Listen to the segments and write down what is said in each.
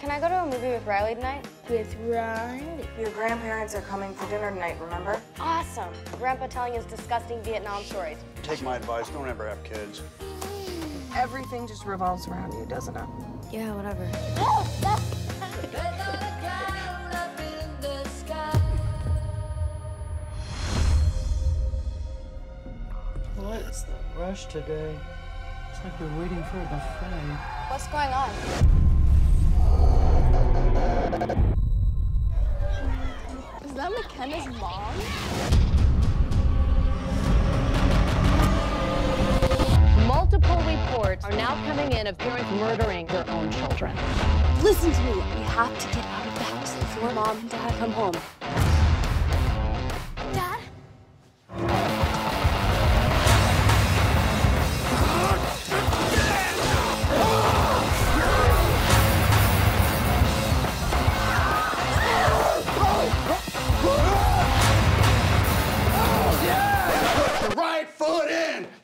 Can I go to a movie with Riley tonight? With Riley? Your grandparents are coming for dinner tonight, remember? Awesome. Grandpa telling his disgusting Vietnam stories. Take my advice, don't ever have kids. Everything just revolves around you, doesn't it? Yeah, whatever. What is the rush today? It's like we're waiting for a buffet. What's going on? Is that McKenna's mom? Multiple reports are now coming in of parents murdering their own children. Listen to me. We have to get out of the house before Mom and Dad come home. Dad?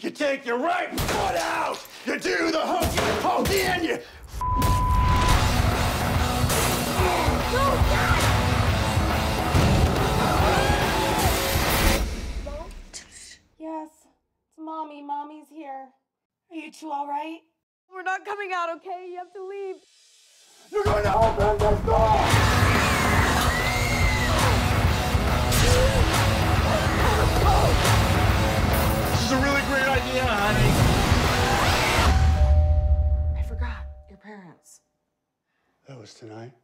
You take your right foot out, you do the hokey pokey, and you Yes, it's Mommy. Mommy's here. Are you two all right? We're not coming out, okay? You have to leave. You're going to open the door! Yeah, honey. I forgot your parents. That was tonight.